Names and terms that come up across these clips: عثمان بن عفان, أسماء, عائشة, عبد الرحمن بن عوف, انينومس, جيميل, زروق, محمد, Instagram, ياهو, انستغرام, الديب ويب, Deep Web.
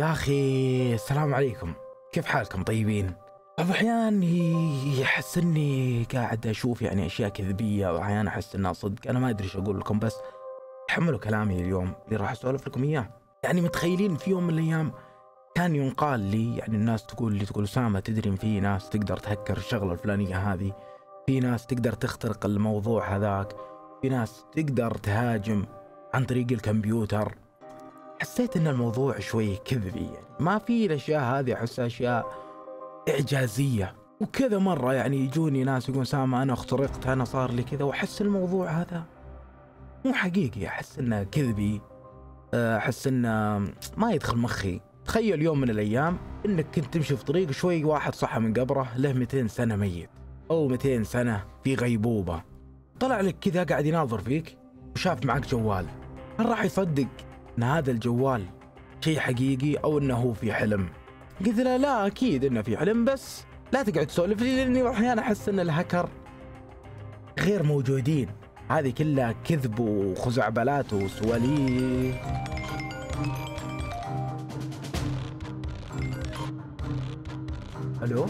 يا أخي السلام عليكم، كيف حالكم؟ طيبين؟ بعض الأحيان يحس إني قاعد أشوف يعني أشياء كذبية، وأحيانا أحس إنها صدق. أنا ما أدري إيش أقول لكم، بس تحملوا كلامي اليوم اللي راح أسولف لكم إياه. يعني متخيلين في يوم من الأيام كان ينقال لي، يعني الناس تقول أسامة تدري إن في ناس تقدر تهكر الشغلة الفلانية هذه، في ناس تقدر تخترق الموضوع هذاك، في ناس تقدر تهاجم عن طريق الكمبيوتر. حسيت ان الموضوع شوي كذبي، يعني ما في الاشياء هذه، احسها اشياء اعجازيه. وكذا مره يعني يجوني ناس يقولون سامة انا اخترقت، انا صار لي كذا، واحس الموضوع هذا مو حقيقي، احس انه كذبي، احس انه ما يدخل مخي. تخيل يوم من الايام انك كنت تمشي في طريق، شوي واحد صحى من قبره له 200 سنه ميت، او 200 سنه في غيبوبه، طلع لك كذا قاعد يناظر فيك وشاف معك جوال. هل راح يصدق ان هذا الجوال شيء حقيقي او انه هو في حلم؟ قلت له لا اكيد انه في حلم، بس لا تقعد تسولف لي، لاني احيانا احس ان الهكر غير موجودين. هذه كلها كذب وخزعبلات وسواليف. الو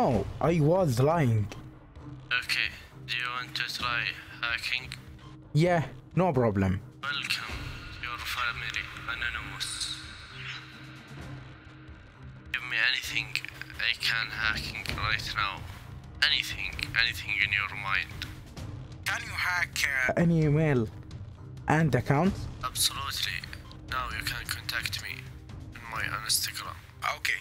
No, I was lying. Okay, do you want to try hacking? Yeah, no problem. Welcome, your family, Anonymous. Give me anything I can hacking right now. Anything in your mind. Can you hack any email and account? Absolutely. Now you can contact me on my Instagram. Okay.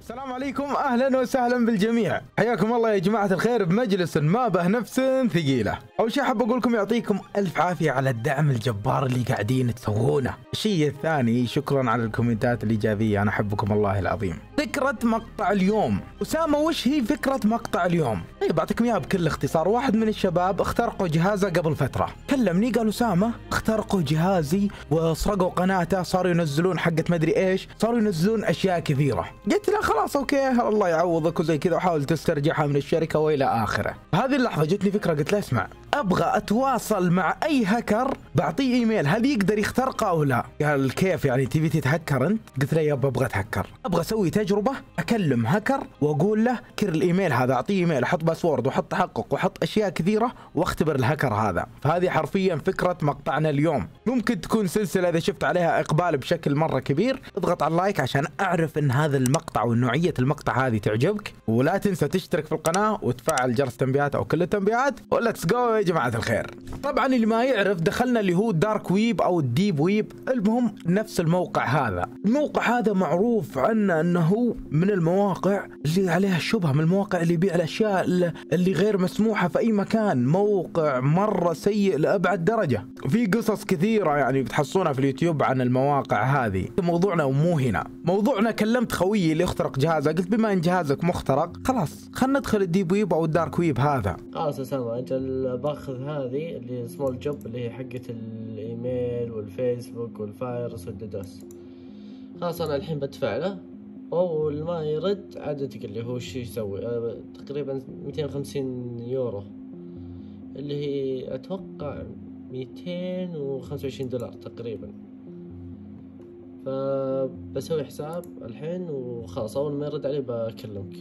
السلام عليكم، اهلا وسهلا بالجميع، حياكم الله يا جماعه الخير بمجلس ما به نفس ثقيله. اول شيء احب اقول لكم يعطيكم الف عافيه على الدعم الجبار اللي قاعدين تسوونه. الشيء الثاني شكرا على الكومنتات الايجابيه، انا احبكم الله العظيم. فكره مقطع اليوم، اسامه وش هي فكره مقطع اليوم؟ طيب بعطيكم اياها بكل اختصار. واحد من الشباب اخترقوا جهازه قبل فتره، كلمني قال اسامه اخترقوا جهازي وسرقوا قناته، صاروا ينزلون حقه مدري ايش، صاروا ينزلون اشياء كثيره. قلت له خلاص اوكي الله يعوضك وزي كذا، وحاول تسترجعها من الشركه والى اخره. هذه اللحظه جتني فكره، قلت له اسمع ابغى اتواصل مع اي هكر بعطيه ايميل، هل يقدر يخترقه او لا؟ قال كيف يعني تبي تتهكر انت؟ قلت له يب ابغى اتهكر، ابغى اسوي تجربه، اكلم هكر واقول له كر الايميل هذا، اعطيه ايميل، احط باسورد واحط تحقق واحط اشياء كثيره واختبر الهكر هذا. فهذه حرفيا فكره مقطعنا اليوم. ممكن تكون سلسله اذا شفت عليها اقبال بشكل مره كبير اضغط على اللايك عشان اعرف ان هذا المقطع ونوعيه المقطع هذه تعجبك، ولا تنسى تشترك في القناه وتفعل جرس التنبيهات او كل التنبيهات، وليتس جو يا جماعه الخير. طبعا اللي ما يعرف دخلنا اللي هو الدارك ويب او الديب ويب، المهم نفس الموقع هذا. الموقع هذا معروف عنا انه من المواقع اللي عليها الشبهه، من المواقع اللي يبيع الاشياء اللي غير مسموحه في اي مكان، موقع مره سيء لابعد درجه. في قصص كثيره يعني بتحصونها في اليوتيوب عن المواقع هذه. موضوعنا مو هنا، موضوعنا كلمت خويي اللي اخترق جهازه، قلت بما ان جهازك مخترق خلاص خلينا ندخل الديب ويب او الدارك ويب هذا. خلاص اسامه انت باخذ هذه اللي سمول جوب اللي هي حقه الايميل والفيسبوك والفايروس والددوس. خلاص انا الحين بدفعله، اول ما يرد عددك اللي هو شو يسوي تقريبا 250 يورو اللي هي اتوقع 225 دولار تقريبا. فبسوي حساب الحين وخلاص اول ما يرد علي بكلمك.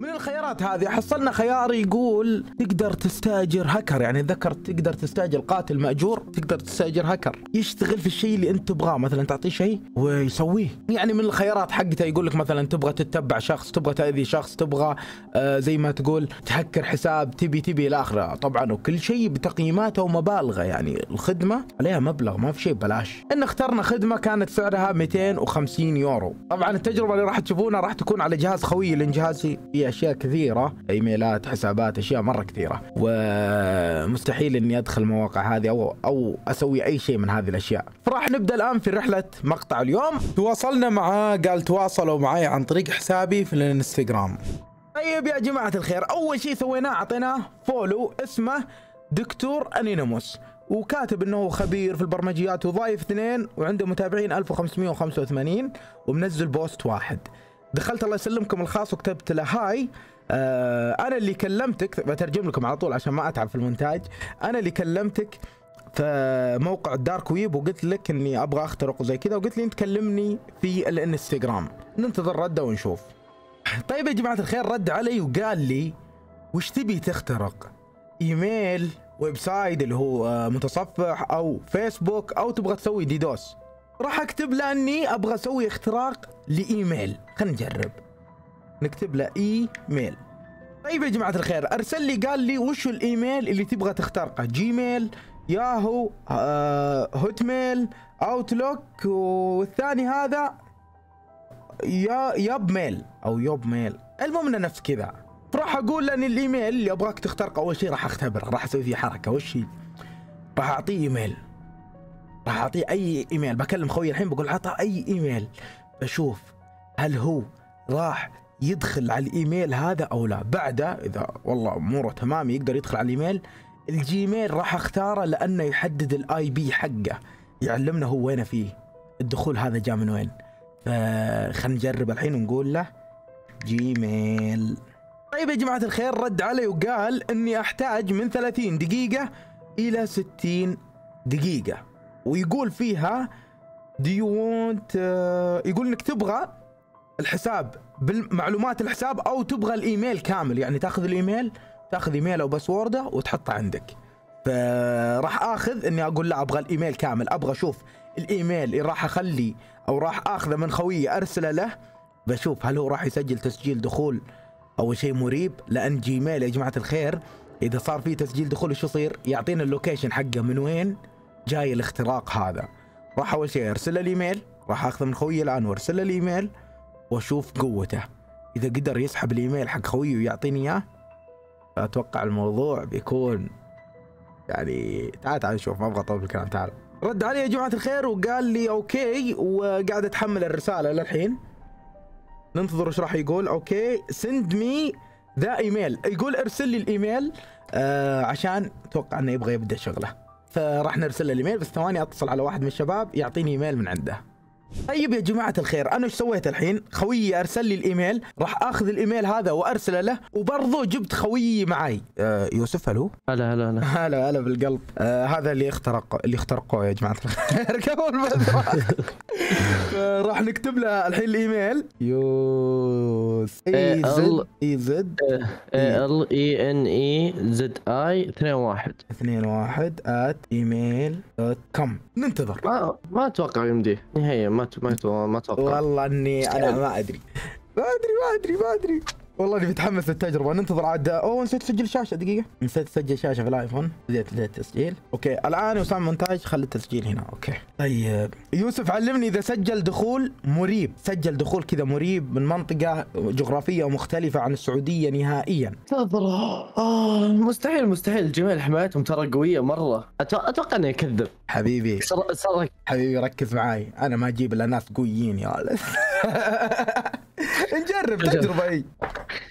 من الخيارات هذه حصلنا خيار يقول تقدر تستاجر هكر، يعني ذكرت تقدر تستاجر قاتل مأجور، تقدر تستاجر هكر يشتغل في الشيء اللي انت تبغاه، مثلا تعطيه شيء ويسويه. يعني من الخيارات حقته يقول لك مثلا تبغى تتبع شخص، تبغى تأذي شخص، تبغى زي ما تقول تهكر حساب، تبي الى اخره. طبعا وكل شيء بتقييماته ومبالغه، يعني الخدمه عليها مبلغ، ما في شيء ببلاش. ان اخترنا خدمه كانت سعرها 250 يورو. طبعا التجربه اللي راح تشوفونها راح تكون على جهاز خويي، لان جهازي اشياء كثيره، ايميلات، حسابات، اشياء مره كثيره، ومستحيل اني ادخل المواقع هذه او اسوي اي شيء من هذه الاشياء. فراح نبدا الان في رحله مقطع اليوم. تواصلنا معاه، قال تواصلوا معي عن طريق حسابي في الانستغرام. طيب يا جماعة الخير، أول شيء سويناه أعطيناه فولو اسمه دكتور أنينيموس، وكاتب انه هو خبير في البرمجيات وضايف 2 وعنده متابعين 1585 ومنزل بوست واحد. دخلت الله يسلمكم الخاص وكتبت له هاي، انا اللي كلمتك، بترجم لكم على طول عشان ما اتعب في المونتاج. انا اللي كلمتك في موقع الدارك ويب وقلت لك اني ابغى اخترق وزي كذا، وقلت لي انت كلمني في الانستغرام، ننتظر رده ونشوف. طيب يا جماعة الخير، رد علي وقال لي وش تبي تخترق؟ ايميل، ويب سايت اللي هو متصفح، او فيسبوك، او تبغى تسوي ديدوس؟ راح اكتب له اني ابغى اسوي اختراق لايميل، خلينا نجرب. نكتب له ايميل. طيب يا جماعه الخير، ارسل لي قال لي وش الايميل اللي تبغى تخترقه؟ جيميل، ياهو، هوت ميل، اوتلوك، والثاني هذا يا ياب ميل او يوب ميل، المهم انه نفس كذا. راح اقول له ان الايميل اللي ابغاك تخترقه اول شيء راح اختبره، راح اسوي فيه حركه. وش هي؟ راح اعطيه ايميل، راح اعطيه اي ايميل، بكلم خوي الحين بقول اعطى اي ايميل، بشوف هل هو راح يدخل على الايميل هذا او لا. بعده اذا والله اموره تمام يقدر يدخل على الايميل، الجيميل راح اختاره لانه يحدد الاي بي حقه، يعلمنا هو وين فيه الدخول، هذا جاء من وين. فخلينا نجرب الحين ونقول له جيميل. طيب يا جماعة الخير، رد علي وقال اني احتاج من 30 دقيقة الى 60 دقيقة، ويقول فيها ديونت، يقول انك تبغى الحساب بالمعلومات الحساب او تبغى الايميل كامل، يعني تاخذ الايميل، تاخذ ايميل او باسورده وتحطه عندك. فراح اخذ اني اقول لا ابغى الايميل كامل، ابغى اشوف الايميل اللي راح اخلي او راح اخذه من خويي ارسله له، بشوف هل هو راح يسجل تسجيل دخول اول شيء مريب، لان جيميل يا جماعه الخير اذا صار فيه تسجيل دخول شو يصير؟ يعطينا اللوكيشن حقه من وين جاي الاختراق هذا. راح اول شيء ارسل له الايميل، راح اخذه من خويي الان وارسل له الايميل واشوف قوته، اذا قدر يسحب الايميل حق خويي ويعطيني اياه اتوقع الموضوع بيكون يعني تعال نشوف، ما ابغى اطول الكلام. تعال رد علي يا جماعه الخير وقال لي اوكي، وقاعد اتحمل الرساله للحين، ننتظر ايش راح يقول. اوكي سند مي ذا ايميل، يقول ارسل لي الايميل عشان اتوقع انه يبغى يبدا شغله، فراح نرسل له الايميل. بس ثواني اتصل على واحد من الشباب يعطيني ايميل من عنده. طيب يا جماعه الخير، انا ايش سويت الحين؟ خويي ارسل لي الايميل، راح اخذ الايميل هذا وارسله له، وبرضه جبت خويي معي يوسف. هلو، هلا هلا هلا هلا هلا بالقلب. هذا اللي اخترقوه يا جماعه الخير قبل ما راح نكتب له الحين الايميل يوس alennezi@email.com. ننتظر، ما اتوقع يمدي نهائيا، ما اتوقع والله اني انا ما ادري والله اني متحمس للتجربه. ننتظر عاد. اوه نسيت اسجل شاشه، دقيقه نسيت اسجل شاشه في الايفون، بديت تسجيل. اوكي الان وسام مونتاج، خلي التسجيل هنا. اوكي طيب يوسف علمني اذا سجل دخول مريب، سجل دخول كذا مريب من منطقه جغرافيه مختلفه عن السعوديه نهائيا. مستحيل جميع حمايتهم ترى قويه مره، اتوقع انه يكذب. حبيبي حبيبي ركز معاي، انا ما اجيب الا ناس قويين يا ولد. نجرب تجربه. اي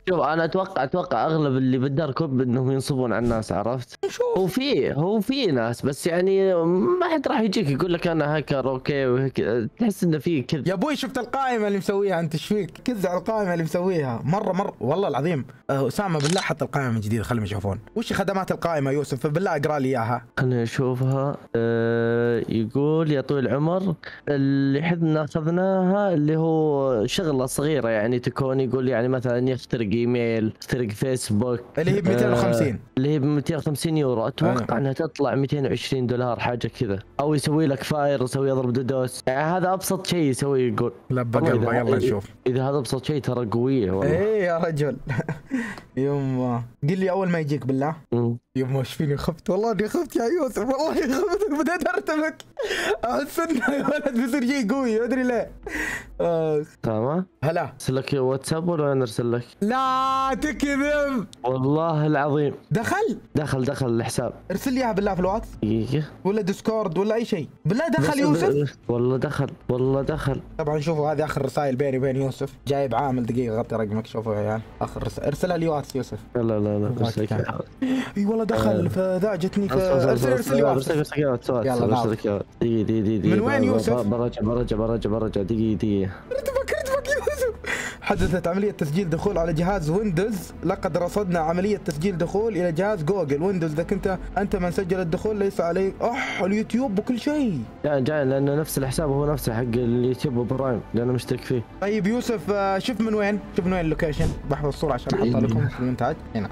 شوف انا اتوقع اغلب اللي بالدارك ويب انهم ينصبون على الناس، عرفت؟ هو في ناس بس يعني ما حد راح يجيك يقول لك انا هاكر اوكي وهيك، تحس انه في كذب. يا ابوي شفت القائمه اللي مسويها انت، ايش فيك؟ كذب على القائمه اللي مسويها مره والله العظيم. اسامه بالله حط القائمه من جديد، خليهم يشوفون وش خدمات القائمه يوسف، بالله اقرا لي اياها خليني اشوفها. يقول يا طويل العمر اللي حنا اخذناها اللي هو شغله صغيره يعني تكون، يقول يعني مثلا يخترق ايميل، يخترق فيسبوك، اللي هي ب 250 اللي هي ب 250 يورو، اتوقع انها تطلع 220 دولار حاجه كذا، او يسوي لك فاير ويسوي يضرب دودوس، يعني هذا ابسط شيء يسويه. يقول لبى قلبه، يلا نشوف اذا هذا ابسط شيء ترى قويه والله. اي يا رجل. يما قل لي اول ما يجيك بالله. الو يما ايش فيني؟ خفت والله اني خفت يا يوسف، والله اني خفت، بديت ارتبك، احس انه يا ولد بيصير شيء قوي ما ادري ليه. تمام. هلا ارسل لك واتساب ولا انا ارسل لك؟ لا تكذب والله العظيم. دخل الحساب، ارسل لي اياها بالله في الواتس ولا ديسكورد ولا اي شيء، بالله دخل يوسف والله دخل. طبعا شوفوا هذه اخر رسائل بيني وبين يوسف، جايب عامل دقيقه غطي رقمك، شوفوا يا عيال اخر رسائل ارسلها لي واتس يوسف. لا اي والله دخل فذا جتني ارسل لي واتس. يلا ارسل دقيقه. من وين يوسف؟ برجع دقيقه. ارتبك يوسف. حدثت عملية تسجيل دخول على جهاز ويندوز، لقد رصدنا عملية تسجيل دخول إلى جهاز جوجل ويندوز، إذا كنت أنت من سجل الدخول ليس عليك اليوتيوب وكل شيء. جاي لأنه نفس الحساب هو نفسه حق اليوتيوب وبرايم لأنه مشترك فيه. طيب يوسف شوف من وين اللوكيشن، بحفظ الصورة عشان أحطها لكم في المونتاج هنا.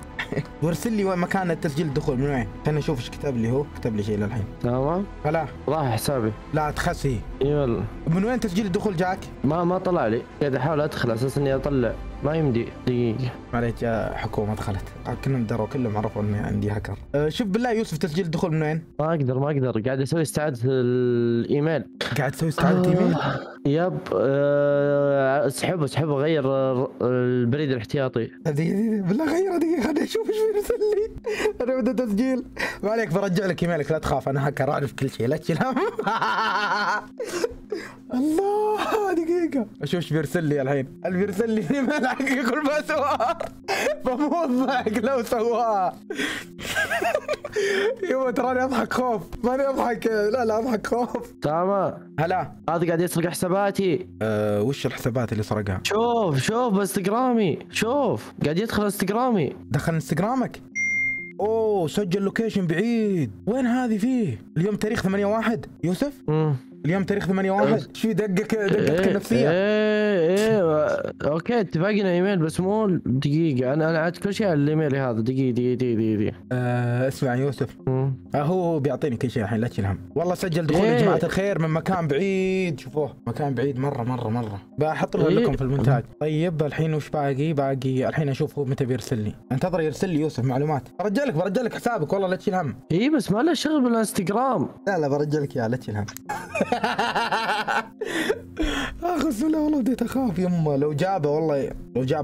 وارسل لي مكان تسجيل الدخول من وين؟ خليني أشوف إيش كتب لي، هو كتب لي شيء للحين. تمام. هلا راح حسابي. لا تخسي. إي والله. من وين تسجيل الدخول جاك؟ ما طلع لي، قاعد أحاول أدخل على أساس إني أطلع، ما يمدي. دقيقة معليش، حكومة دخلت، كلهم دروا كلهم عرفوا إني عندي هاكر. شوف بالله يوسف تسجيل الدخول من وين؟ ما أقدر، قاعد أسوي استعادة الإيميل. قاعد تسوي استعادة إيميل؟ يب. اسحبه غير البريد الاحتياطي. دقيقة بالله غيره، دقيقة خليني أشوف إيش بيرسل لي. أنا بدي تسجيل. ما عليك، برجع لك إيميلك لا تخاف، أنا هاكر أعرف كل شيء لا تشيل هم. الله دقيقة أشوف إيش بيرسل لي الحين. اللي بيرسل لي إيميل حقي كل ما سواه بموت ضحك لو سواه. يوه تراني أضحك خوف، ماني أضحك، لا أضحك خوف. تمام. هلا هذا قاعد يسرق حساباتي. وش الحسابات اللي سرقها؟ شوف بانستغرامي، شوف قاعد يدخل انستغرامي. دخل انستغرامك؟ اوه سجل لوكيشن بعيد، وين هذه فيه؟ اليوم تاريخ 8/1 يوسف؟ اليوم تاريخ 8/1، شو دقتك النفسية؟ ايه اوكي اتفقنا ايميل، بس مو دقيقة، انا عاد كل شيء على الايميل هذا. دقيقة. اسمع يوسف، هو بيعطيني كل شيء الحين لا تشيل هم. والله سجل دخول يا جماعة الخير من مكان بعيد، شوفوه مكان بعيد مرة مرة مرة، بحط لكم في المونتاج. طيب الحين وش باقي الحين اشوف هو متى بيرسل لي، انتظر يرسل لي يوسف معلومات، برجع لك حسابك والله لا تشيل هم. اي بس ما له شغل بالانستغرام. لا برجع لك اياه لا تشيل هم. اخس ولا والله بديت اخاف يمه، لو جابه والله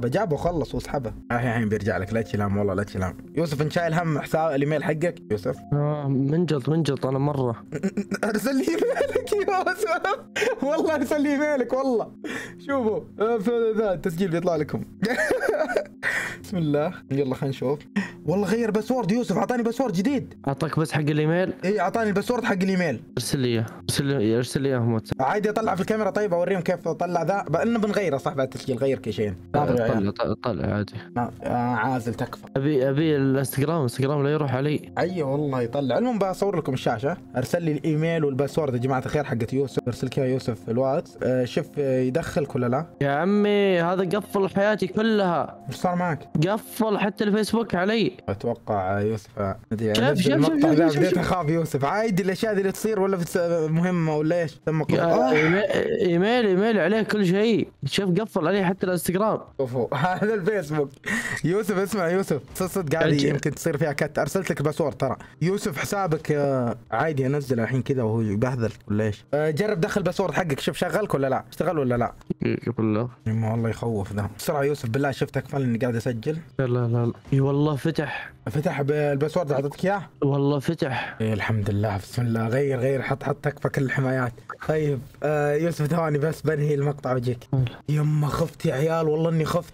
جابه خلص واسحبه. الحين بيرجع لك لا تشيل هم، والله لا تشيل هم. يوسف انت شايل هم حساب الايميل حقك يوسف؟ منجلط انا مره. ارسل لي ايميلك يوسف، والله ارسل لي ايميلك والله. شوفوا في ذا التسجيل بيطلع لكم. بسم الله، يلا خلينا نشوف. والله غير باسورد يوسف، اعطاني باسورد جديد. اعطاك بس حق الايميل؟ اي اعطاني الباسورد حق الايميل. ارسل لي اياه موت. عادي اطلع في الكاميرا طيب اوريهم كيف اطلع ذا، لانه بنغيره صح بعد التسجيل، غير كشين. طلع عادي. عازل تكفى. ابي الانستغرام لا يروح علي. اي والله يطلع، المهم بصور لكم الشاشه. ارسل لي الايميل والباسورد يا جماعه الخير حقت يوسف، ارسل لك اياها يوسف في الواتس. شوف يدخلك ولا لا؟ يا عمي هذا قفل حياتي كلها. ايش صار معك؟ قفل حتى الفيسبوك علي. اتوقع يوسف شوف بديت اخاف يوسف. عادي الاشياء اللي تصير ولا مهمه ولا ايش؟ تم ايميل عليه كل شيء، شوف قفل عليه حتى الانستغرام. شوفوا هذا الفيسبوك. يوسف اسمع يوسف، صدق عادي يمكن تصير فيها كت. ارسلت لك الباسورد ترى يوسف، حسابك عادي انزله الحين كذا وهو يبهذل ولا ايش؟ جرب دخل الباسورد حقك، شوف شغلك ولا لا، اشتغل ولا لا؟ بالله والله يخوف ذا. بسرعه يوسف بالله، شفتك فعلا اني قاعد اسجل. لا اي والله فتح بالباسورد اللي اعطيتك اياه. والله فتح. إيه الحمد لله، بسم الله. غير حط تكفى كل الحمايات. طيب يوسف ثواني بس بنهي المقطع وجيك. يما خفت يا عيال، والله اني خفت.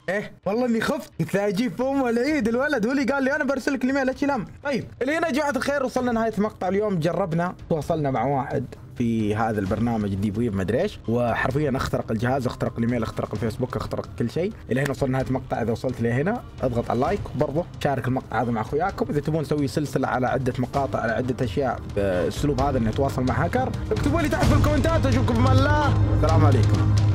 قلت لا اجيب فم العيد، الولد هو اللي قال لي انا برسل لك الايميل لا تشيل هم. طيب اللي هنا يا جماعه الخير وصلنا نهايه مقطع اليوم، جربنا تواصلنا مع واحد في هذا البرنامج ديب ويب ما ادري ايش، وحرفيا اخترق الجهاز، اخترق الايميل، اخترق الفيسبوك، اخترق كل شيء. الى هنا وصلنا نهايه المقطع، اذا وصلت لهنا اضغط على اللايك، وبرضه شارك المقطع هذا مع اخوياكم. اذا تبون نسوي سلسله على عده مقاطع على عده اشياء بالاسلوب هذا انه يتواصل مع هاكر، اكتبوا لي تحت في الكومنتات، واشوفكم بامان الله، السلام عليكم.